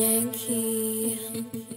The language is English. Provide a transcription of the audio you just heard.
Yankee.